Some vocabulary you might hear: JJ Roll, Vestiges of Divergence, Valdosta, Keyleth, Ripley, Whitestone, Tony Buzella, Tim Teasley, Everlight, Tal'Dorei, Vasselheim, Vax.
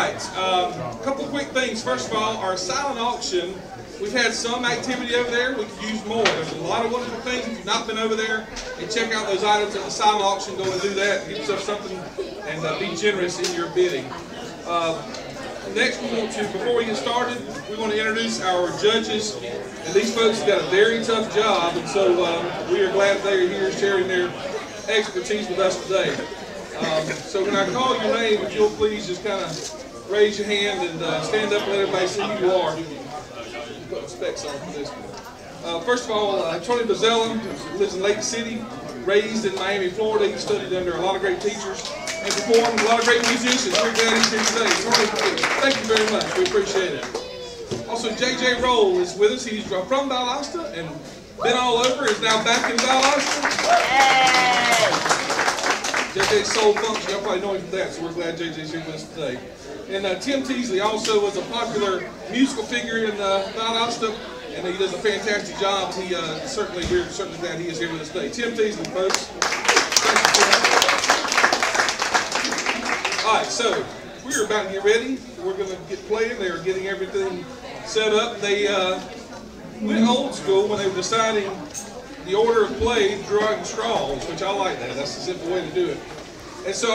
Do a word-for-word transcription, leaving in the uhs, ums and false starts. right, um, a couple of quick things. First of all, our silent auction, we've had some activity over there. We could use more. There's a lot of wonderful things. If you've not been over there and check out those items at the silent auction, go and do that. Get yourself something and uh, be generous in your bidding. Uh, next, we want to, before we get started, we want to introduce our judges. And these folks have got a very tough job, and so uh, we are glad they are here sharing their expertise with us today. Um, so when I call your name, if you'll please just kind of raise your hand and uh, stand up and let everybody see who you are. Put specs on for this one. Uh, first of all, uh, Tony Buzella lives in Lake City, raised in Miami, Florida. He studied under a lot of great teachers and performed with a lot of great musicians. We're glad he's here today. Tony, thank you very much. We appreciate it. Also, J J Roll is with us. He's from Valdosta and been all over. Is now back in Valdosta. J J's soul function, y'all probably know him from that, so we're glad J J's here with us today. And uh, Tim Teasley also was a popular musical figure in uh, Valdosta, and he does a fantastic job. He uh, certainly, we're certainly glad he is here with us today. Tim Teasley, folks. Thank you. All right, so we're about to get ready. We're going to get playing. They are getting everything set up. They uh, went old school when they were deciding the order of play, drawing straws, which I like that. That's a simple way to do it. And so